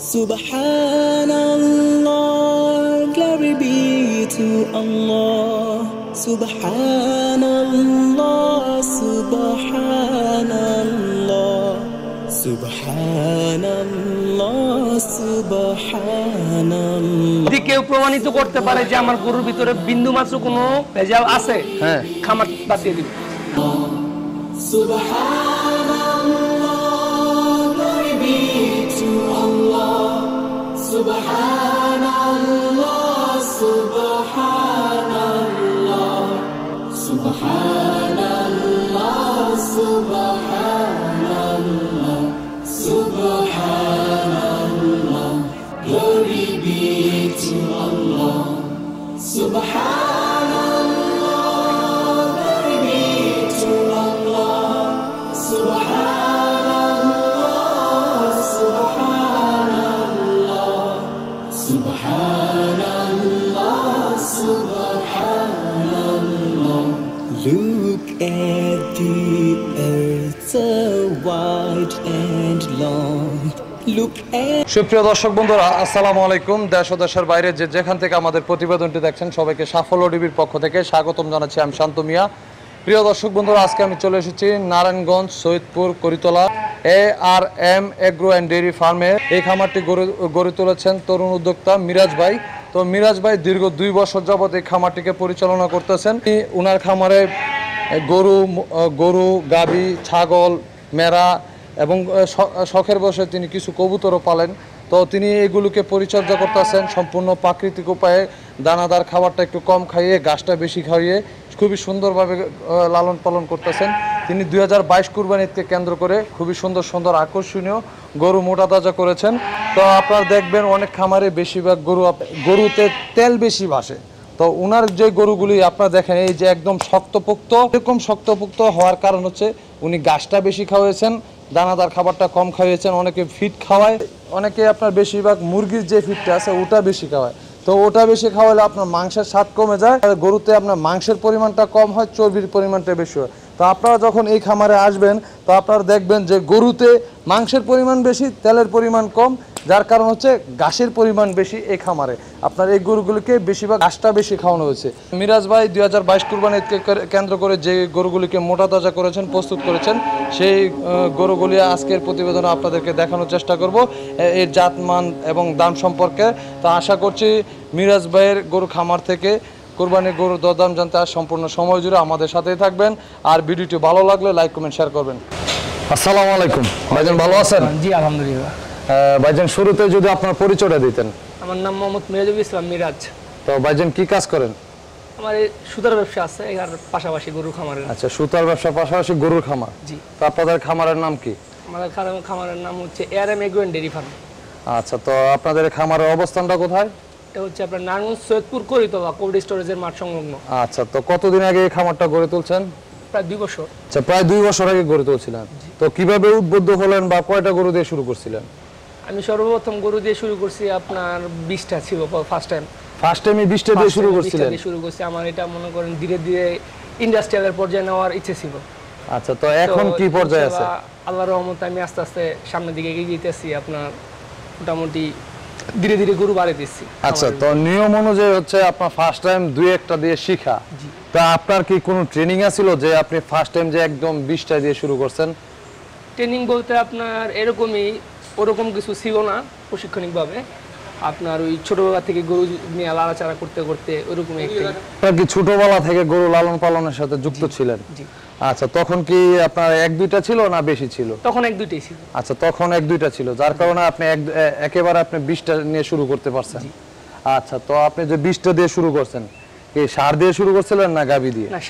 Subhanallah, glory be to Allah. Subhanallah, Subhanallah, Subhanallah, Subhanallah. Did you prove to করতে পারে যে আমার গরুর ভিতরে বিন্দুমাত্র কোনো ভেজাল আছে? হ্যাঁ, খামার বাতিয়ে দিন। Subhanallah, Subhanallah, Subhanallah, Subhanallah, Subhanallah, glory be to Allah, Subhanallah, glory be to Allah, Subhanallah. Subhanallah, Subhanallah. Look at the earth so wide and long. Look at. সুপ্রিয় দর্শক বন্ধুরা, আসসালামু আলাইকুম। দেশ ও দেশের বাইরে যে যেখান থেকে আমাদের প্রতিবেদনটি দেখছেন সবাইকে সাফল্য টিভির পক্ষ থেকে স্বাগতম জানাচ্ছি। আমি শান্ত মিয়া। প্রিয় দর্শক বন্ধুরা, আজকে আমি চলে এসেছি Narayanganj Saidpur Karitala A R M agro and dairy ফার্মে। এই খামারটি গড়ে তুলেছেন তরুণ উদ্যোক্তা মিরাজভাই। তো মিরাজভাই দীর্ঘ 2 বছর যাবৎ এই খামারটিকে পরিচালনা করতেছেন। উনার খামারে গরু, গাভী, ছাগল, মেরা এবং শখের বসে তিনি কিছু কবুতরও পালেন। তো তিনি এগুলোকে পরিচর্যা করতেছেন সম্পূর্ণ প্রাকৃতিক উপায়ে, দানাদার খাবারটা একটু কম খাইয়ে, ঘাসটা বেশি খাইয়ে খুবই সুন্দরভাবে লালন পালন করতেছেন। তিনি 2022 কুরবানিকে কেন্দ্র করে খুবই সুন্দর সুন্দর আকর্ষণীয় গরু মোটা তাজা করেছেন। তো আপনারা দেখবেন অনেক খামারে বেশিরভাগ গরুতে তেল বেশি ভাসে। তো ওনার যে গরুগুলি আপনারা দেখেন, এই যে একদম শক্তপোক্ত, এরকম শক্তপোক্ত হওয়ার কারণ হচ্ছে উনি ঘাসটা বেশি খাওয়াইছেন, দানাদার খাবারটা কম খাইয়েছেন। অনেকে ফিট খাওয়ায়, অনেকে আপনার বেশিরভাগ মুরগির যে ফিটটা আছে ওটা বেশি খাওয়ায়। তো ওটা বেশি খাওয়ালে আপনার মাংসের স্বাদ কমে যায়, গরুতে আপনার মাংসের পরিমাণটা কম হয়, চর্বির পরিমাণটা বেশি হয়। তো আপনারা যখন এই খামারে আসবেন তো আপনারা দেখবেন যে গরুতে মাংসের পরিমাণ বেশি, তেলের পরিমাণ কম, যার কারণ হচ্ছে ঘাসের পরিমাণ বেশি। এই খামারে আপনার এই গরুগুলিকে বেশিরভাগ ঘাসটা বেশি খাওয়ানো হয়েছে। মিরাজভাই 2022 কুরবানিকে কেন্দ্র করে যে গরুগুলিকে মোটা তাজা করেছেন, প্রস্তুত করেছেন, সেই গরুগুলি আজকের প্রতিবেদনে আপনাদেরকে দেখানোর চেষ্টা করব, এর জাতমান এবং দাম সম্পর্কে। তো আশা করছি মিরাজভাইয়ের গরু খামার থেকে কোরবানির গরুর দরদাম জানতে আর সম্পূর্ণ সময় জুড়ে আমাদের সাথেই থাকবেন। আর ভিডিওটি ভালো লাগলে লাইক, কমেন্ট, শেয়ার করবেন। আসসালামু আলাইকুম ভাইজান, ভালো আছেন? জি আলহামদুলিল্লাহ। ভাইজান শুরুতে যদি আপনার পরিচয়টা দিতেন। আমার নাম মোহাম্মদ মিরাজুল ইসলাম মিরাজ। তো ভাইজান কি কাজ করেন? আমার সুতার ব্যবসা আছে, এর পাশাপাশি গরুর খামার। আচ্ছা, সুতার ব্যবসা পাশাপাশি গরুর খামার। জি। তো আপনাদের খামারের নাম কি? আমাদের খামারের নাম হচ্ছে A R M agro and dairy farm. আচ্ছা, তো আপনাদের খামারের অবস্থানটা কোথায়? এটা হচ্ছে আপনার নারায়ণগঞ্জ সৈয়দপুর কোরিতলা কোল্ড স্টোরেজের মাঠ সংলগ্ন। আচ্ছা, তো কতদিন আগে এই খামারটা গড়ে তুলছেন? প্রায় 2 বছর। আচ্ছা, প্রায় 2 বছর আগে গড়ে তুলছিলেন। তো কিভাবে উদ্বুদ্ধ হলেন বা কয়টা গরু দিয়ে শুরু করছিলেন? আমি সর্বপ্রথম গরু দিয়ে শুরু করছি, আপনার 20টা ছিল ফার্স্ট টাইম 20টা দিয়ে শুরু করছিলেন? শুরু করছি। আমার এটা মনে করেন ধীরে ধীরে ইন্ডাস্ট্রিয়ালের পর্যায়ে নেওয়ার ইচ্ছে ছিল। আচ্ছা, তো এখন কি পর্যায়ে আছে? আল্লাহর রহমতে আমি আস্তে আস্তে সামনের দিকে এগিয়ে যেতেছি, আপনার মোটামুটি ধীরে ধীরে গরু বাড়িয়ে দিচ্ছি। আচ্ছা, তো নিয়ম অনুযায়ী হচ্ছে আপনার ফার্স্ট টাইম 2-1টা দিয়ে শিখা। তা আপনার কি কোনো ট্রেনিং আছিল যে আপনি ফার্স্ট টাইম যে একদম 20টা দিয়ে শুরু করছেন? ট্রেনিং বলতে আপনার এরকমই, ওরকম কিছু ছিল না। প্রশিক্ষণিকভাবে আপনার ওই ছোটবেলা থেকে গরু নিয়ে লালাচারা করতে করতে ওরকমই একটা। আপনার কি ছোটবেলা থেকে গরু লালন পালনের সাথে যুক্ত ছিলেন? জি। আচ্ছা, তখন কি আপনার 1-2টা ছিল না বেশি ছিল? তখন 1-2টাই ছিল। আচ্ছা, তখন 1-2টা ছিল, যার কারণে আপনি একেবারে আপনি 20টা নিয়ে শুরু করতে পারছেন। আচ্ছা, তো আপনি যে 20টা দিয়ে শুরু করছেন, এই সার দিয়ে শুরু করছিলেন না গাবি দিয়ে? না,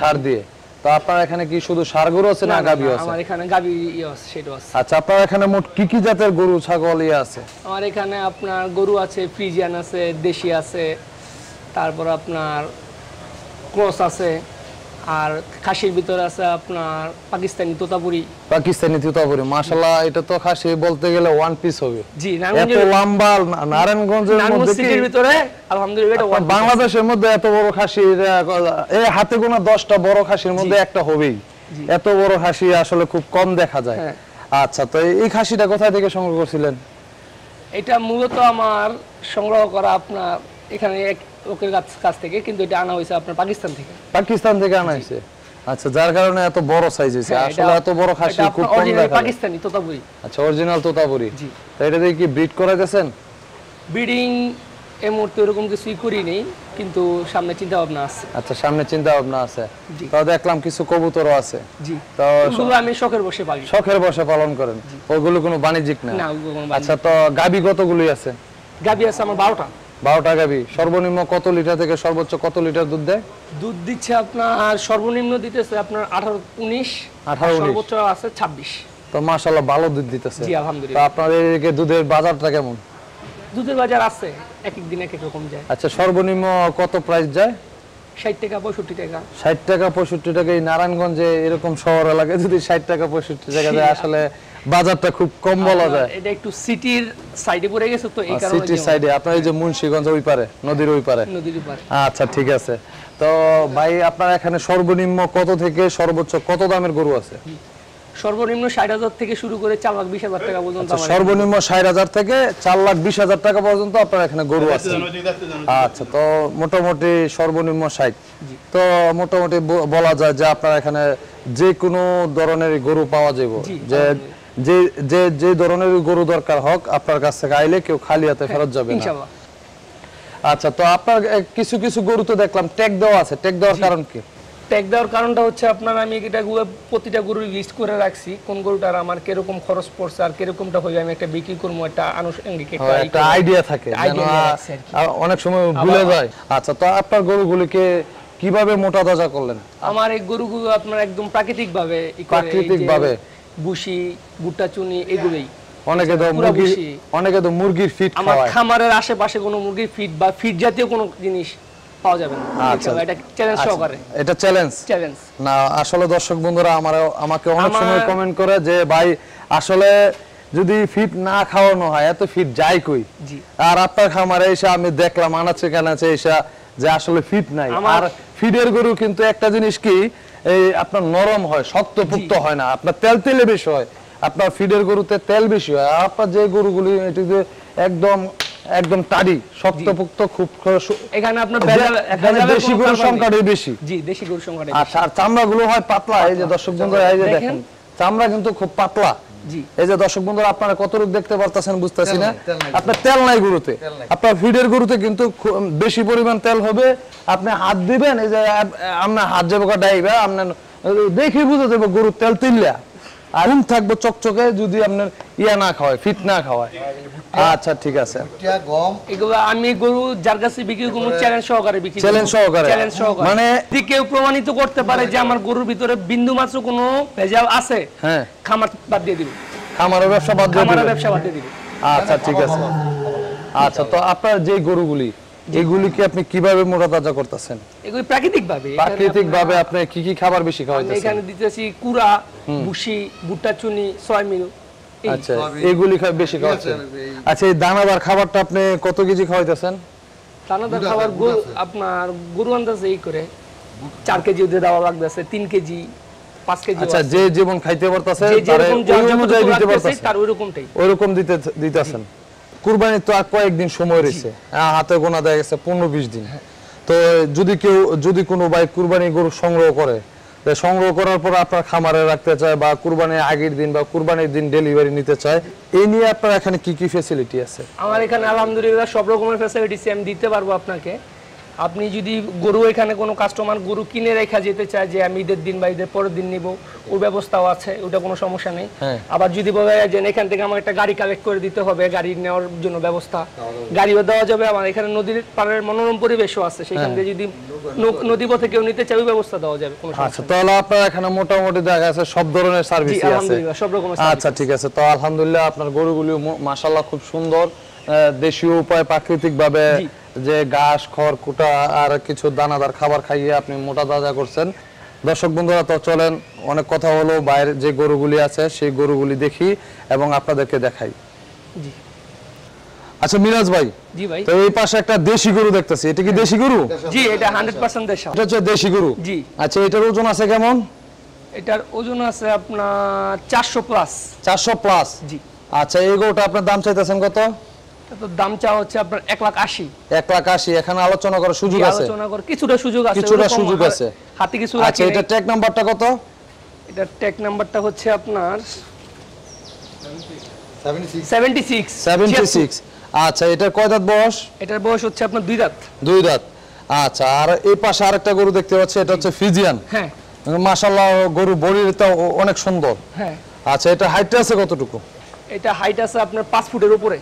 সার দিয়ে। তো আপনার এখানে কি শুধু সার গরু আছে না গাবি আছে? আমার এখানে গাবি আছে, সেটাও আছে। আচ্ছা, আপনার এখানে মোট কি কি জাতের গরু ছাগল আছে? আমার এখানে আপনার গরু আছে, ফ্রিজিয়ান আছে, দেশি আছে, তারপর আপনার ক্রস আছে, আর খাসির ভিতরে আছে আপনার পাকিস্তানি তোতাপুরি। মাশাআল্লাহ, এটা তো খাসি বলতে গেলে ওয়ান পিস হবে। জি, এত লম্বা নারায়ণগঞ্জের মধ্যে ভিতরে আলহামদুলিল্লাহ এটা বাংলাদেশের মধ্যে এত বড় খাসি, এই হাতে গোনা 10টা বড় খাসির মধ্যে একটা হবেই। এত বড় খাসি আসলে খুব কম দেখা যায়। আচ্ছা, তো এই খাসিটা কোথা থেকে সংগ্রহ করেছিলেন? এটা মূলত আমার সংগ্রহ করা আপনার এখানে এক লোকের কাছ থেকে কিন্তু এটা আনা হয়েছে আপনার পাকিস্তান থেকে আনা হয়েছে। আচ্ছা, যার কারণে এত বড় সাইজ হয়েছে। আসলে এত বড় খাসি খুব কম দেখা। পাকিস্তানি তোতাপুরি। আচ্ছা, অরিজিনাল তোতাপুরি। জি। তো এটা দিয়ে কি ব্রিড করাইতেছেন? ব্রিডিং এই মুহূর্তে এরকম কিছুই করি নেই, কিন্তু সামনে চিন্তা ভাবনা আছে। আচ্ছা, সামনে চিন্তা ভাবনা আছে। তো দেখলাম কিছু কবুতরও আছে। জি। তো ওগুলো আমি শখের বশে পালি। শখের বশে পালন করেন। ওগুলো কোনো বাণিজ্যিক না। না, ওগুলো কোনো। আচ্ছা, তো গাবি কতগুলোই আছে? গাবি আছে আমার 12টা। 12টা গাবি। সর্বনিম্ন কত লিটার থেকে সর্বোচ্চ কত লিটার দুধ দেয়? দুধ দিচ্ছে আপনার সর্বনিম্ন দিতেছে আপনার 18-19, সর্বোচ্চ আছে 26। তো মাশাআল্লাহ ভালো দুধ দিতেছে। জি, আলহামদুলিল্লাহ। তো আপনাদের এদিকে দুধের বাজারটা কেমন? দুধের বাজার আছে, এক এক দিন এক এক রকম যায়। আচ্ছা, সর্বনিম্ন কত প্রাইস যায়? 60 টাকা 65 টাকা। 60 টাকা 65 টাকা। এই নারায়ণগঞ্জে এরকম শহর এলাকায় যদি 60 টাকা 65 টাকা যায়, আসলে বাজারটা খুব কম বলা যায়। এটা একটু সিটির সাইডে পড়ে গেছে, তো এই কারণে সিটির সাইডে। আপনারা এই যে মুন্সিগঞ্জ ওই পারে, নদীর ওই পারে। নদীর ওই পারে। আচ্ছা, ঠিক আছে। তো ভাই, আপনারা এখানে সর্বনিম্ন কত থেকে সর্বোচ্চ কত দামের গরু আছে? সর্বনিম্ন 60,000 থেকে শুরু করে 4,20,000 টাকা পর্যন্ত। সর্বনিম্ন 60,000 থেকে 4,20,000 টাকা পর্যন্ত আপনার এখানে গরু আছে। আচ্ছা, তো মোটামুটি সর্বনিম্ন 60। তো মোটামুটি বলা যায় যে আপনার এখানে যে কোনো ধরনের গরু পাওয়া যাবে। যে যে যে যে ধরনের গরু দরকার হোক আপনার কাছ থেকে আইলে কেউ খালি হাতে ফেরত যাবে না, ইনশাআল্লাহ। আচ্ছা, তো আপনার কিছু কিছু গরু তো দেখলাম ট্যাগ দেওয়া আছে। ট্যাগ দেওয়ার কারণ কি? ট্যাগ দেওয়ার কারণটা হচ্ছে আপনার আমি এটা প্রতিটা গরুর লিস্ট করে রাখছি, কোন গরুটার আমার কিরকম খরচ পড়ছে আর কিরকমটা হয়ে আমি একটা বিক্রি করবো, একটা আনুষঙ্গিক একটা আইডিয়া থাকে, অনেক সময় ভুলে যায়। আচ্ছা, তো আপনার গরুগুলিকে কিভাবে মোটা তাজা করলেন? আমার এই গরুগুলো আপনার একদম প্রাকৃতিক ভাবে ভুসি, ভুট্টা, চুনি এগুলোই। অনেকে তো মুরগির ফিট খাওয়ায়। আমার খামারের আশেপাশে কোনো মুরগির ফিট বা ফিট জাতীয় কোনো জিনিস পাওয়া যাবে না। আচ্ছা, এটা চ্যালেঞ্জ সহকারে। এটা চ্যালেঞ্জ না। আসলে দর্শক বন্ধুরা আমাকে অনেক সময় কমেন্ট করে যে ভাই আসলে যদি ফিট না খাওয়ানো হয় এত ফিট যায় কই? আর আপনার খামারে এসে আমি দেখলাম আনাচে কানাচে এসে যে আসলে ফিট নাই। আর ফিডের গরু কিন্তু একটা জিনিস কি, এই আপনার নরম হয়, শক্তপুক্ত হয় না, আপনার তেলে বেশি হয়। আপনার ফিডের গরুতে তেল বেশি হয়। আর আপনার যে গরুগুলি একদম একদম টাড়ি শক্তপুক্ত খুব। এখানে আপনার দেশি গরুর সংখ্যাটাই বেশি। জি, দেশি গরুর সংখ্যাটাই। আচ্ছা, আর চামড়াগুলো হয় পাতলা। এই যে দর্শক বন্ধুরা, এই যে দেখেন চামড়া কিন্তু খুব পাতলা। জি, এই যে দর্শক বন্ধুরা আপনারা কত রূপ দেখতে পারতাছেন বুঝতাছি না। আপনার তেল নাই গরুতে। আপনার ফিডের গরুতে কিন্তু বেশি পরিমাণ তেল হবে। আপনি হাত দিবেন, এই যে আপনার হাত যাবে ডাইবা, আপনার দেখি বুঝে যাবে গরু তেল তিল্লা। আর উম থাকবো চকচকে যদি আপনার ইয়া না খাওয়ায়, ফিট না খাওয়ায়। আচ্ছা, ঠিক আছে। এগুলো আমি গরু যার কাছে বিক্রি করব চ্যালেঞ্জ সহকারে বিক্রি করব। চ্যালেঞ্জ সহকারে মানে যদি কেউ প্রমাণিত করতে পারে যে আমার গরুর ভিতরে বিন্দু মাত্র কোনো ভেজাল আছে, হ্যাঁ, খামার বাদ দিয়ে দিব। খামারের ব্যবসা বাদ দিয়ে দিব। আচ্ছা, ঠিক আছে। আচ্ছা, তো আপনার যে গরুগুলি এগুলিকে আপনি কিভাবে মোটা তাজা করতেছেন? এগুলি প্রাকৃতিক ভাবে আপনি কি কি খাবার বেশি খাওয়াইতেছেন? এখানে দিতেছি কুড়া, ভুসি, ভুট্টা, চুনি, সয়াবিন। আচ্ছা, এগুলি বেশি খাওয়াচ্ছেন। আচ্ছা, এই দানাদার খাবারটা আপনি কত কেজি খাওয়াইতেছেন? দানাদার খাবার আপনার গরু আন্দাজে এই করে 4 কেজি ওদের দেওয়া লাগতেছে, 3 কেজি। আচ্ছা, যে যেমন খাইতে পারতেছে তার ওইরকম দিতেছেন। কুরবানির তো আর কয়েকদিন সময় রয়েছে, হাতে গোনা দেখা গেছে 15-20 দিন। তো যদি কোনো ভাই কুরবানি গরু সংগ্রহ করে, সংগ্রহ করার পর আপনার খামারে রাখতে চায় বা কুরবানির আগের দিন বা কুরবানির দিন ডেলিভারি নিতে চায়, এই নিয়ে আপনার এখানে কি কি ফ্যাসিলিটি আছে? আমার এখানে আলহামদুলিল্লাহ সব রকমের ফ্যাসিলিটি আমি দিতে পারবো আপনাকে। আপনি যদি গরু এখানে কোনো কাস্টমার গরু কিনে রেখা যেতে চায় যে আমি ঈদের দিন বা ঈদের পরের দিন নিব, ওর ব্যবস্থাও আছে, ওটা কোনো সমস্যা নেই। আবার যদি বলা যায় যে এখান থেকে আমার একটা গাড়ি কালেক্ট করে দিতে হবে, গাড়ি নেওয়ার জন্য ব্যবস্থা, গাড়িও দেওয়া যাবে। আমার এখানে নদীর পাড়ের মনোরম পরিবেশও আছে, সেখান থেকে যদি নদীপথে কেউ নিতে চায় ওই ব্যবস্থা দেওয়া যাবে, কোনো সমস্যা। আচ্ছা, তাহলে আপনার এখানে মোটামুটি জায়গা আছে, সব ধরনের সার্ভিস আছে। আলহামদুলিল্লাহ সব রকমের। আচ্ছা, ঠিক আছে। তো আলহামদুলিল্লাহ আপনার গরুগুলো মাশাআল্লাহ খুব সুন্দর, দেশীয় উপায় প্রাকৃতিক ভাবে যে ঘাস, খড়, কুটা আর কিছু দানাদার খাবার খাইয়ে আপনি মোটা তাজা করছেন। দর্শক বন্ধুরা, তো চলেন, অনেক কথা হলো, বাইরের যে গরুগুলি আছে সেই গরুগুলি দেখি এবং আপনাদেরকে দেখাই। জি। আচ্ছা মিরাজ ভাই, জি ভাই, তো এই পাশে একটা দেশি গরু দেখতেছি, এটা কি দেশি গরু? জি, এটা 100% দেশি। এটা হচ্ছে দেশি গরু। জি। আচ্ছা, এটার ওজন আছে কেমন? এটার ওজন আছে আপনার 400+। জি। আচ্ছা, এই গরুটা আপনার দাম চাইতেছেন কত? তো দামটা হচ্ছে আপনার 180 180 এখানে আলোচনা করার সুযোগ আছে, আলোচনা করার কিছুটা সুযোগ আছে হাতে কিছু আছে। আচ্ছা এটা ট্যাগ নাম্বারটা কত? এটা ট্যাগ নাম্বারটা হচ্ছে আপনার 76। আচ্ছা এটার কয় দাঁত বয়স? এটার বয়স হচ্ছে আপনার 2 দাঁত। আচ্ছা আর এই পাশে আরেকটা গরু দেখতে পাচ্ছি, এটা হচ্ছে ফিজিয়ান। হ্যাঁ মাশাআল্লাহ গরু বড়িটা অনেক সুন্দর। হ্যাঁ আচ্ছা এটা হাইট আছে কতটুকু? এটা হাইট আছে আপনার 5 ফুটের উপরে।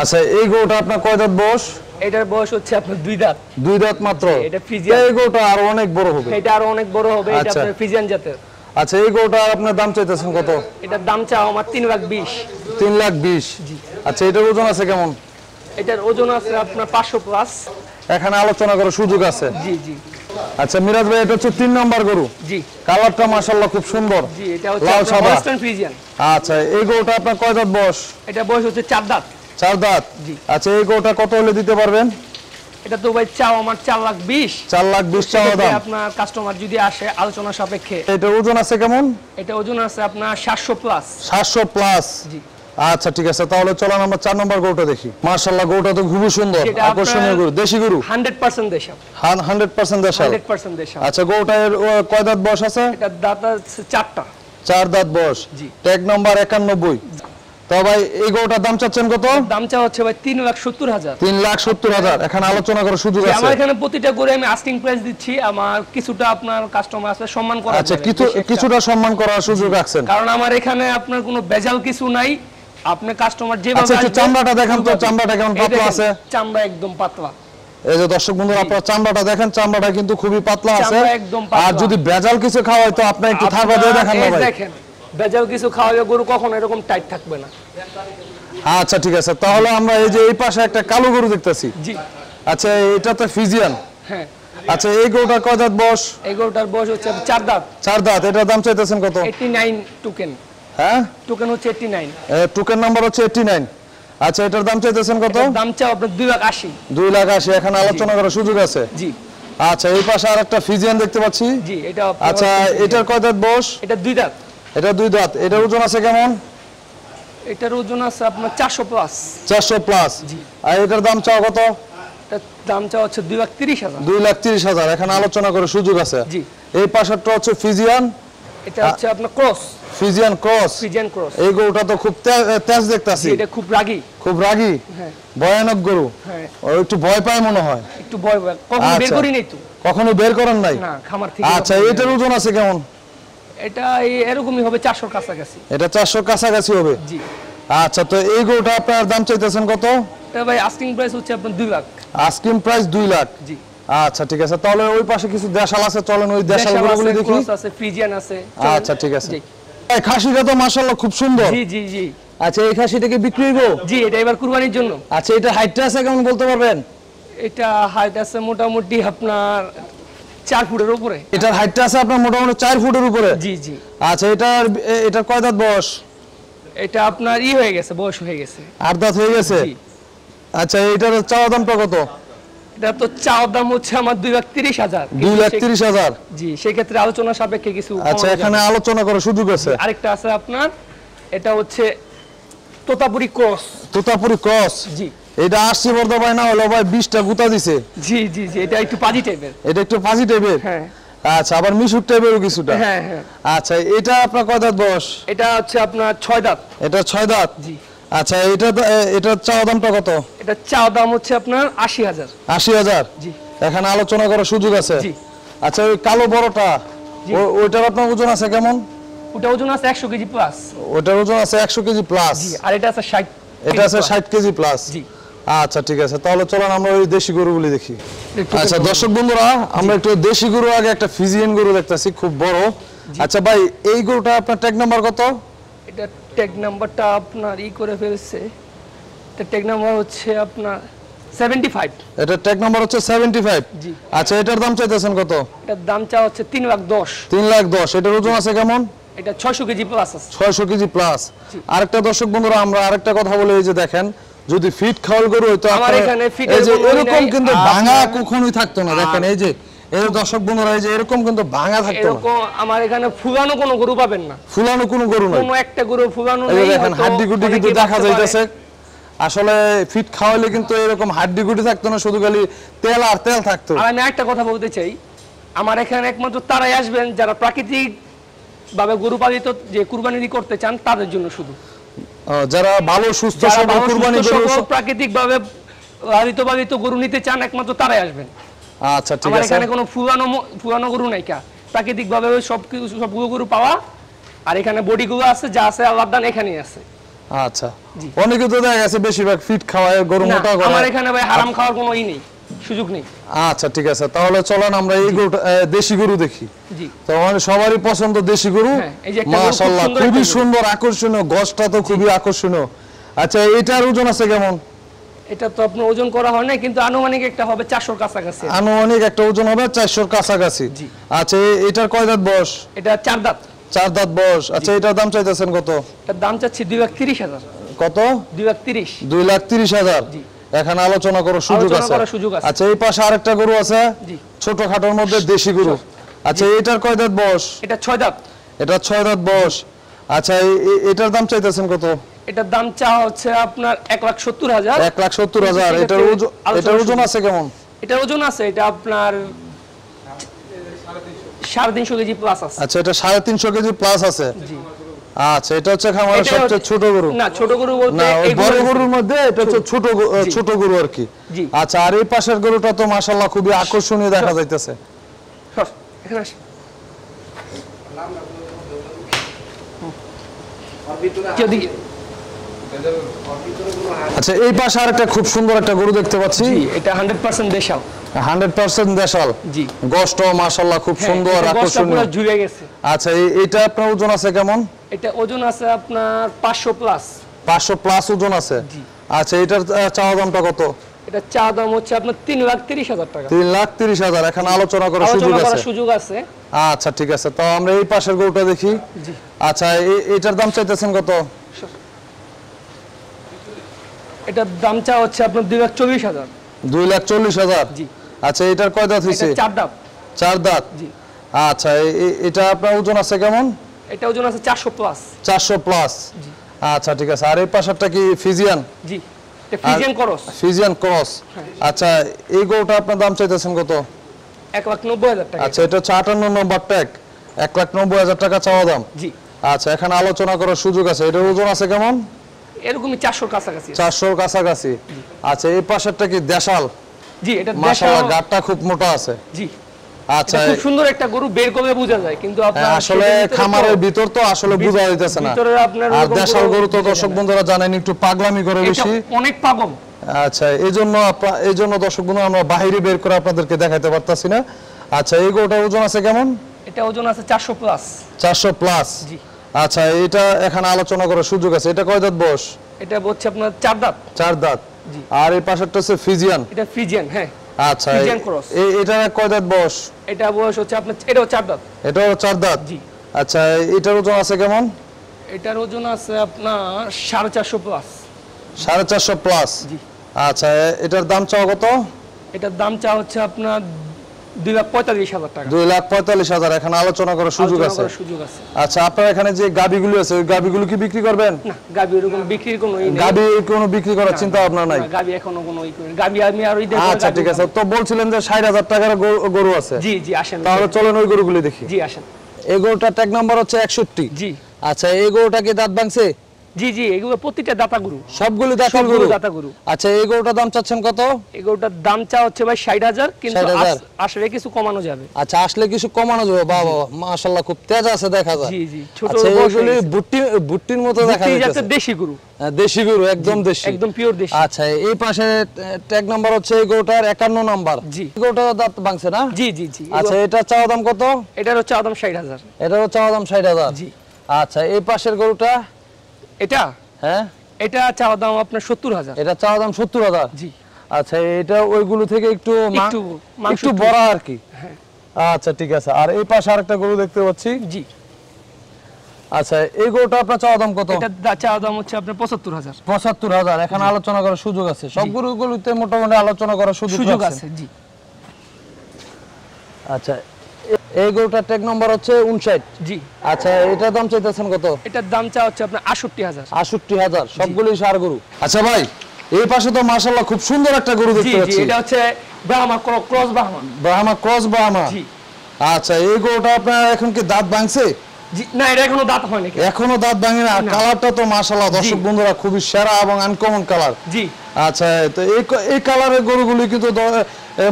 আচ্ছা এই গরুটা আপনার কয় দাঁত বয়স? এটার বয়স হচ্ছে আপনার 2 দাঁত। 2 দাঁত মাত্র? এটা ফিজিয়ান। এই গরুটা আর অনেক বড় হবে। এটা আর অনেক বড় হবে, এটা আপনার ফিজিয়ান জাতের। আচ্ছা এই গরুটার আপনার দাম চাইতেছেন কত? এটার দাম চাও আমার 3 লাখ 20। 3 লাখ 20। জি। আচ্ছা এটার ওজন আছে কেমন? এটার ওজন আছে আপনার 500+। এখানে আলোচনা করার সুযোগ আছে। জি জি। আচ্ছা মিরাজ ভাই এটা হচ্ছে 3 নম্বর গরু। জি। কালারটা মাশাআল্লাহ খুব সুন্দর। জি এটা হচ্ছে ওয়েস্টার্ন ফ্রিজিয়ান। আচ্ছা এই গরুটা আপনার কয় দাঁত বয়স? এটা বয়স হচ্ছে 4 দাঁত। 4 দাঁত। জি। আচ্ছা এই গরুটা কত হলে দিতে পারবেন? এটা তো ভাই চাও আমার 4 লাখ 20। 4 লাখ 20 চাও দাম। আপনার কাস্টমার যদি আসে আলোচনা সাপেক্ষে। এটা ওজন আছে কেমন? এটা ওজন আছে আপনার 700+। 700+। জি। আচ্ছা ঠিক আছে তাহলে চলো আমরা 4 নম্বর গরুটা দেখি। মাশাআল্লাহ গরুটা তো খুব সুন্দর, আকর্ষণীয় গরু, দেশি গরু। 100% দেশাল। 100% দেশাল। 100% দেশাল। আচ্ছা গরুটার কয় দাঁত বয়স আছে? এটা দাঁত আছে 4টা। 4 দাঁত বয়স। জি। Tag number 91। তো ভাই এই গরুটার দাম চাচ্ছেন কত? দামটা হচ্ছে ভাই 3,70,000। 3,70,000। এখানে আলোচনা করার সুযোগ আছে। আমার এখানে প্রতিটা গরু আমি আস্কিং প্রাইস দিচ্ছি, আমার কিছুটা আপনার কাস্টমার আছে সম্মান করা। আচ্ছা কিছুটা সম্মান করার সুযোগ রাখছেন, কারণ আমার এখানে আপনার কোনো ভেজাল কিছু নাই। আপনি কাস্টমার যেভাবে আছে চামড়াটা দেখেন তো, চামড়াটা কেমন পাতলা আছে। চামড়া একদম পাতলা। এই যে দর্শক বন্ধুরা আপনারা চামড়াটা দেখেন, চামড়াটা কিন্তু খুবই পাতলা আছে। আর যদি ভেজাল কিছু খাওয়াই তো আপনি একটু থাবা দিয়ে দেখেন না ভাই। দেখেন ভেজাল কিছু খাওয়ালে গরু কখনো এরকম টাইট থাকবে না। আচ্ছা ঠিক আছে তাহলে আমরা এই যে এই পাশে একটা কালো গরু দেখতেছি। জি। আচ্ছা এটা তো ফিজিয়ান। হ্যাঁ। আচ্ছা এই গরুটার কয় দাঁত বয়স? এই গরুটার বয়স হচ্ছে 4 দাঁত। 4 দাঁত। এটার দাম চাইতেছেন কত? 89 টোকেন। হ্যাঁ টোকেন হচ্ছে 89। টোকেন নাম্বার হচ্ছে 89। আচ্ছা এটার দাম চাইতেছেন কত? দাম চাও আপনার 2 লাখ 80। 2 লাখ 80। এখানে আলোচনা করার সুযোগ আছে। জি। আচ্ছা এই পাশে আরেকটা ফিজিয়ান দেখতে পাচ্ছি। জি এটা। আচ্ছা এটার কয় দাঁত বয়স? এটা 2 দাঁত। এটা 2 দাঁত। এটার ওজন আছে কেমন? এটার ওজন আছে আপনার 400+। 400+। জি। আর এটার দাম চাও কত? এটার দাম চাও হচ্ছে 2,30,000। 2,30,000। এখানে আলোচনা করার সুযোগ আছে। জি। এই পাশেরটা হচ্ছে ফিজিয়ান। এটা হচ্ছে আপনার cross. Friesian cross. Friesian cross. এই গরুটা তো খুব তেজ দেখতাছি। এটা খুব রাগী। খুব রাগী। হ্যাঁ। ভয়ানক গরু। হ্যাঁ। ও একটু ভয় পায় মনে হয়। একটু ভয় পায়। কখনো বের করি নাই তো। কখনো বের করেন নাই? না খামার থেকে। আচ্ছা এটার ওজন আছে কেমন? এটা এরকমই হবে 400 কাছাকাছি। এটা 400 কাছাকাছি হবে। জি। আচ্ছা তো এই গরুটা আপনার দাম চাইতেছেন কত? এটা ভাই আস্কিং প্রাইস হচ্ছে আপনার 2 লাখ। Asking price 2 lakh. জি। আচ্ছা ঠিক আছে তাহলে ওই পাশে কিছু দেশাল আছে, চলেন ওই দেশাল গরুগুলো দেখি। ক্রস আছে, ফ্রিজিয়ান আছে। আচ্ছা ঠিক আছে। জি। এই খাসিটা তো মাশাআল্লাহ খুব সুন্দর। জি জি জি। আচ্ছা এই খাসিটা কি বিক্রি হবে? জি এটা এবার কুরবানির জন্য। আচ্ছা এটা হাইটটা আছে কেমন বলতে পারবেন? এটা হাইট আছে মোটামুটি আপনার 4 ফুটের উপরে। এটার হাইটটা আছে আপনার মোটামুটি 4 ফুটের উপরে। জি জি। আচ্ছা এটার কয় দাঁত বয়স? এটা আপনার হয়ে গেছে, বয়স হয়ে গেছে, 8 দাঁত হয়ে গেছে। জি। আচ্ছা এটার চাওয়া দামটা কত? এটা তো চাওয়া দাম হচ্ছে আমার 2,30,000। 2,30,000। জি সেই ক্ষেত্রে আলোচনা সাপেক্ষে কিছু। আচ্ছা এখানে আলোচনা করার সুযোগ আছে। আরেকটা আছে আপনার, এটা হচ্ছে তোতাপুরি ক্রস। তোতাপুরি ক্রস। জি। এটা আসছে বর্দা ভাই, না হলো ভাই 20টা গুতা দিছে। জি জি জি। এটা একটু পাজি টাইপের। এটা একটু পাজি টাইপের। হ্যাঁ। আচ্ছা আবার মিশুক টাইপেরও কিছুটা। হ্যাঁ হ্যাঁ। আচ্ছা এটা আপনার কয় দাঁত বয়স? এটা হচ্ছে আপনার 6 দাঁত। এটা 6 দাঁত। জি। আচ্ছা এটা চাওয়া দামটা কত? এটা চাওয়া দাম হচ্ছে আপনার 80,000। 80,000। জি। এখানে আলোচনা করার সুযোগ আছে। জি। আচ্ছা ওই কালো বড়টা ওইটার আপনার ওজন আছে কেমন? ওটা ওজন আছে 100 কেজি প্লাস। ওটার ওজন আছে 100 কেজি প্লাস। জি। আর এটা আছে 60। এটা আছে 60 কেজি প্লাস। জি। আচ্ছা ঠিক আছে তাহলে চলুন আমরা ওই দেশি গরুগুলি দেখি। আচ্ছা দর্শক বন্ধুরা আমরা একটু দেশি গরু, আগে একটা ফিজিয়ান গরু দেখতেছি খুব বড়। আচ্ছা ভাই এই গরুটা আপনার ট্যাগ নাম্বার কত? এটা ট্যাগ নাম্বারটা আপনার করে ফেলছে। এটা ট্যাগ নাম্বার হচ্ছে আপনার 75। এটা ট্যাগ নাম্বার হচ্ছে 75। জি। আচ্ছা এটার দাম চাইতেছেন কত? এটার দাম চা হচ্ছে 3,10,000। 3,10,000। এটার ওজন আছে কেমন? এটা 600 কেজি প্লাস আছে। 600 কেজি প্লাস। আরেকটা দর্শক বন্ধুরা আমরা আরেকটা কথা বলে, এই যে দেখেন যদি ফিট খাওয়াল গরু হইতো আমার এখানে ফিট এরকম কিন্তু ভাঙা কখনোই থাকতো না। দেখেন এই যে এর দর্শক বন্ধুরা এই যে এরকম কিন্তু ভাঙা থাকতো না। এরকম আমার এখানে ফুলানো কোনো গরু পাবেন না। ফুলানো কোনো গরু নাই, কোনো একটা গরু ফুলানো নাই। দেখেন হাড়ি গুটি কিন্তু দেখা যাইতেছে। আসলে ফিট খাওয়ালে কিন্তু এরকম হাড্ডি গুটি থাকতো না, শুধু খালি তেল আর তেল থাকতো। আর আমি একটা কথা বলতে চাই, আমার এখানে একমাত্র তারাই আসবেন যারা প্রাকৃতিক ভাবে গরু পালিত যে কুরবানি করতে চান তাদের জন্য শুধু, যারা ভালো সুস্থ সবল কুরবানি গরু প্রাকৃতিক ভাবে পালিত ভাবে তো গরু নিতে চান একমাত্র তারাই আসবেন। আচ্ছা ঠিক আছে, আমার এখানে কোনো পুরানো গরু নাই, কা প্রাকৃতিক ভাবে সব গরু পাওয়া। আর এখানে বডি গরু আছে যা আছে আল্লাহর দান এখানেই আছে। আচ্ছা অনেকে তো দেখা গেছে বেশিরভাগ ফিট খাওয়ায় গরু মোটা করে, আমার এখানে ভাই হারাম খাওয়ার কোনো ই নেই, সুযোগ নেই। আচ্ছা ঠিক আছে, তাহলে চলেন আমরা এই গরু দেশি গরু দেখি। জি, তো আমাদের সবারই পছন্দ দেশি গরু, মাশাআল্লাহ খুব সুন্দর আকর্ষণীয়, গোশটা তো খুবই আকর্ষণীয়। আচ্ছা এটার ওজন আছে কেমন? এটা তো আপনি ওজন করা হয় না, কিন্তু আনুমানিক একটা হবে 400 এর কাছাকাছি, আনুমানিক একটা ওজন হবে 400 এর কাছাকাছি। জি, আচ্ছা এটার কয় দাঁত বয়স? এটা 4 দাঁত, 4 দাঁত বয়স। আচ্ছা এটার দাম চাইতেছেন কত? এটার দাম চাচ্ছি 2,30,000। কত? 2,30,000। 2,30,000। জি, এখন আলোচনা করার সুযোগ আছে। আচ্ছা এই পাশে আরেকটা গরু আছে ছোটখাটোর মধ্যে দেশি গরু। আচ্ছা এটার কয় দাঁত বয়স? এটা 6 দাঁত। এটা 6 দাঁত বয়স। আচ্ছা এটার দাম চাইতেছেন কত? এটার দাম চা হচ্ছে আপনার 1,70,000। 1,70,000। এটার ওজন আছে কেমন? এটার ওজন আছে এটা আপনার 350 কেজি প্লাস আছে। আচ্ছা এটা 350 কেজি প্লাস আছে। জি, আচ্ছা এটা হচ্ছে খামারের সবচেয়ে ছোট গরু। না ছোট গরু বলতে এই বড় গরুর মধ্যে এটা হচ্ছে ছোট গরু আর কি। আচ্ছা আর এই পাশের গরুটা তো মাশাআল্লাহ খুবই আকর্ষণীয় দেখা যাইতেছে। এখানে আসেন, যদি আচ্ছা এই পাশে আরেকটা খুব সুন্দর একটা গরু দেখতে পাচ্ছি। জি, এটা 100% দেশাল। 100% দেশাল। জি, গোশত মাশাআল্লাহ খুব সুন্দর আকর্ষণীয়, পুরো ঝুলে গেছে। আচ্ছা এটা আপনার ওজন আছে কেমন? এটা ওজন আছে আপনার 500 প্লাস। 500 প্লাস ওজন আছে। জি, আচ্ছা এটার চাওয়া দামটা কত? এটা চাওয়া দাম হচ্ছে আপনার 3,30,000 টাকা। 3,30,000। এখন আলোচনা করার সুযোগ আছে, সুযোগ আছে। আচ্ছা ঠিক আছে, তো আমরা এই পাশের গরুটা দেখি। জি, আচ্ছা এটার দাম চাইতেছেন কত? এটার দাম চা হচ্ছে আপনার 2,40,000। 2,40,000। জি, আচ্ছা এটার কয় দাঁত হইছে? এটা 4 দাঁত। 4 দাঁত। জি, আচ্ছা এটা আপনার ওজন আছে কেমন? এটা ওজন আছে 400 প্লাস। 400 প্লাস। জি, আচ্ছা ঠিক আছে। আর এই পাশেরটা কি ফিজিয়ান? জি, এটা ফিজিয়ান ক্রস। Friesian cross. আচ্ছা এই গরুটা আপনার দাম চাইতেছেন কত? 1,90,000 টাকা। আচ্ছা এটা 58 নম্বর ট্যাগ, 1,90,000 টাকা চাওয়া দাম। জি, আচ্ছা এখানে আলোচনা করার সুযোগ আছে। এটার ওজন আছে কেমন? এরকমই 400 কাছাকাছি। 400 কাছাকাছি। আচ্ছা এই পাশেরটা কি দেশাল? জি, এটা দেশাল। মাশাআল্লাহ গাটটা খুব মোটা আছে। জি, আচ্ছা খুব সুন্দর একটা গরু, বের করে বোঝা যায়, কিন্তু আপনার আসলে খামারের ভিতর তো আসলে বোঝা যাইতেছে না। ভিতরে আপনার আর দেশাল গরু তো দর্শক বন্ধুরা জানেন একটু পাগলামি করে বেশি, অনেক পাগল। আচ্ছা এইজন্য দর্শক বন্ধুরা আমরা বাইরে বের করে আপনাদেরকে দেখাইতে পারতাছি না। আচ্ছা এই গরুটার ওজন আছে কেমন? এটা ওজন আছে 400 প্লাস। 400 প্লাস। জি, আচ্ছা এটা এখানে আলোচনা করার সুযোগ আছে। এটা কয় দাঁত বয়স? এটা হচ্ছে আপনার 4 দাঁত। 4 দাঁত। জি, আর এই পাশেরটা হচ্ছে ফিজিয়ান। এটা ফিজিয়ান। হ্যাঁ, আচ্ছা ফিজিয়ান ক্রস। এটা কয় দাঁত বয়স? এটা বয়স হচ্ছে আপনার এটাও 4 দাঁত। এটাও 4 দাঁত। জি, আচ্ছা এটার ওজন আছে কেমন? এটার ওজন আছে আপনার 450 প্লাস। 450 প্লাস। জি, আচ্ছা এটার দাম চাও কত? এটার দাম চা হচ্ছে আপনার 2,45,000 টাকা। 2,45,000। এখানে আলোচনা করার সুযোগ আছে। আচ্ছা আপনার এখানে যে গাবিগুলো আছে ওই গাবিগুলো কি বিক্রি করবেন? না, গাবি এরকম বিক্রির কোনো ই নেই, গাবি কোনো বিক্রি করার চিন্তা আপনার নাই? গাবি এখনো কোনো ই করেন গাবি আমি আর ওই দেখো। আচ্ছা ঠিক আছে, তো বলছিলেন যে 60,000 টাকার গরু আছে। জি জি, আসেন তাহলে চলেন ওই গরুগুলো দেখি। জি আসেন। এই গরুটার ট্যাগ নাম্বার হচ্ছে 61। জি, আচ্ছা এই গরুটা কি দাঁত ভাঙছে? জি জি, এগুলো প্রত্যেকটা দাতা গরু, সবগুলো দাতা গরু। আচ্ছা এই গরুটার দাম চাচ্ছেন কত? এই গরুটার দাম চা হচ্ছে ভাই 60,000, কিন্তু আসলে কিছু কমানো যাবে। আচ্ছা আসলে কিছু কমানো যাবে। বাবা মাশাআল্লাহ খুব তেজ আছে দেখা যায়। জি জি, ছোট গরুগুলি বুট্টির মতো দেখা যায়। এটা দেশি গরু, দেশি গরু, একদম দেশি, একদম পিওর দেশি। আচ্ছা এই পাশে ট্যাগ নাম্বার হচ্ছে এই গরুটার 51 নাম্বার। জি, গরুটার দাঁত ভাঙছে না? জি জি জি। আচ্ছা এটা চাওয়া দাম কত? এটার চাওয়া দাম 60,000। এটার চাওয়া দাম 60,000। জি, আচ্ছা এই পাশের গরুটা এটা? হ্যাঁ, এটা চাওয়া দাম আপনার 70,000। এটা চাওয়া দাম 70,000। জি, আচ্ছা এটা ওইগুলো থেকে একটু বড় আর কি। হ্যাঁ, আচ্ছা ঠিক আছে। আর এই পাশে আরেকটা গরু দেখতে পাচ্ছি। জি, আচ্ছা এই গরুটা আপনার চাওয়া দাম কত? এটা চাওয়া দাম হচ্ছে আপনার 75,000। 75,000। এখন আলোচনা করার সুযোগ আছে। সব গরুগুলোতে মোটামুটি আলোচনা করার সুযোগ আছে। জি, আচ্ছা এই গরুটার ট্যাগ নাম্বার হচ্ছে 59। জি, আচ্ছা এটার দাম চাইতেছেন কত? এটার দাম চা হচ্ছে আপনার 68,000। 68,000। সবগুলোই সার গরু। আচ্ছা ভাই এই পাশে তো মাশাআল্লাহ খুব সুন্দর একটা গরু দেখতে পাচ্ছি। জি এটা হচ্ছে Brahma cross Brahma. Brahma cross Brahma. জি আচ্ছা এই গরুটা আপনার এখন কি দাঁত ভাঙছে? জি না এটা এখনো দাঁত হয়নি। এখনো দাঁত ভাঙে না। কালারটা তো মাশাআল্লাহ দর্শক বন্ধুরা খুবই সেরা এবং আনকমন কালার। জি আচ্ছা তো এই কালারের গরুগুলো কিন্তু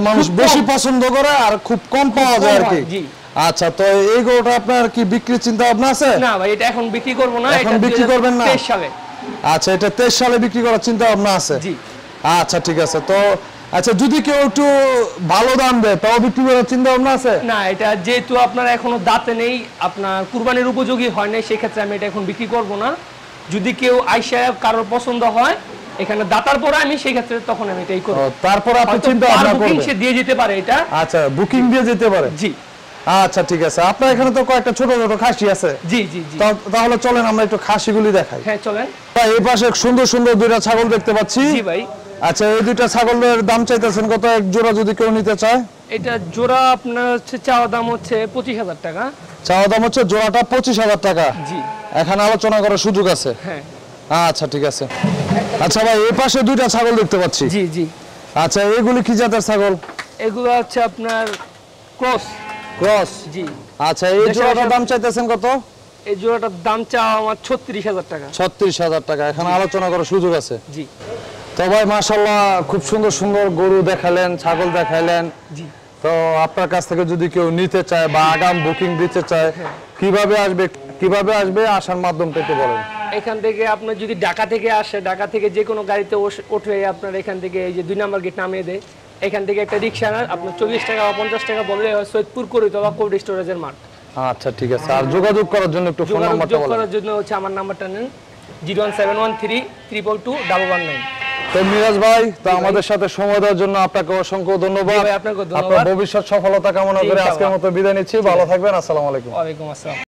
মানুষ বেশি পছন্দ করে আর খুব কম পাওয়া যায় আর কি। জি আচ্ছা তো এই গরুটা আপনার কি বিক্রি চিন্তা ভাবনা আছে? না ভাই এটা এখন বিক্রি করব না, এটা বিক্রি করবেন না 23 সালে। আচ্ছা এটা 23 সালে বিক্রি করার চিন্তা ভাবনা আছে? জি আচ্ছা ঠিক আছে। তো আচ্ছা যদি কেউ একটু ভালো দাম দেয় তাও বিক্রি করার চিন্তা ভাবনা আছে? না এটা যেহেতু আপনার এখনো দাঁতে নেই, আপনার কুরবানির উপযোগী হয় না, সেই ক্ষেত্রে আমি এটা এখন বিক্রি করব না। যদি কেউ আয়শা কারোর পছন্দ হয় এখানে দাতার পরে আমি সেই ক্ষেত্রে তখন আমি এটাই করব। তারপর আপনি চিন্তা ভাবনা করবেন বুকিং দিয়ে যেতে পারে এটা। আচ্ছা বুকিং দিয়ে যেতে পারে। জি আচ্ছা ঠিক আছে। আপনার এখানে তো কয়েকটা ছোট ছোট খাসি আছে। জি জি জি তাহলে চলেন আমরা একটু খাসিগুলি দেখাই। হ্যাঁ চলেন। ভাই এই পাশে সুন্দর সুন্দর দুইটা ছাগল দেখতে পাচ্ছি। জি ভাই আচ্ছা এই দুইটা ছাগলের দাম চাইতেছেন কত এক জোড়া যদি কেউ নিতে চায়? এটা জোড়া আপনার হচ্ছে চাওয়া দাম হচ্ছে 25000 টাকা। চাওয়া দাম হচ্ছে জোড়াটা 25000 টাকা। জি এখন আলোচনা করার সুযোগ আছে। হ্যাঁ আচ্ছা ঠিক আছে। আচ্ছা ভাই এই পাশে দুইটা ছাগল দেখতে পাচ্ছি। জি জি আচ্ছা এগুলি কি জাতের ছাগল? এগুলো হচ্ছে আপনার ক্রস। ক্রস। জি আচ্ছা এই জোড়াটার দাম চাইতেছেন কত? এই জোড়াটার দাম চাওয়া আমার 36000 টাকা। 36000 টাকা এখন আলোচনা করার সুযোগ আছে। জি তো ভাই মাশাআল্লাহ খুব সুন্দর সুন্দর গরু দেখালেন, ছাগল দেখালেন। জি তো আপনার কাছ থেকে যদি কেউ নিতে চায় বা আগাম বুকিং দিতে চায় কিভাবে আসবে? কিভাবে আসবে আসার মাধ্যমটা একটু বলেন। এখান থেকে আপনি যদি ঢাকা থেকে আসে, ঢাকা থেকে যে কোনো গাড়িতে উঠে আপনার এখান থেকে এই যে 2 নম্বর গেট নামিয়ে দেয়, এখান থেকে একটা রিক্সা আপনার 24 টাকা বা 50 টাকা বললে সৈয়দপুর কোরিতোলা কোল্ড স্টোরেজের মাঠ। আচ্ছা ঠিক আছে। আর যোগাযোগ করার জন্য একটু ফোন নাম্বারটা বলেন। যোগাযোগ করার জন্য হচ্ছে আমার নাম্বারটা নেন 01713322119। তো মিরাজ ভাই তো আমাদের সাথে সময় দেওয়ার জন্য আপনাকে অসংখ্য ধন্যবাদ। আপনার ভবিষ্যৎ সফলতা কামনা করে আজকের মতো বিদায় নিচ্ছি। ভালো থাকবেন। আসসালামু আলাইকুম। ওয়ালাইকুম আসসালাম।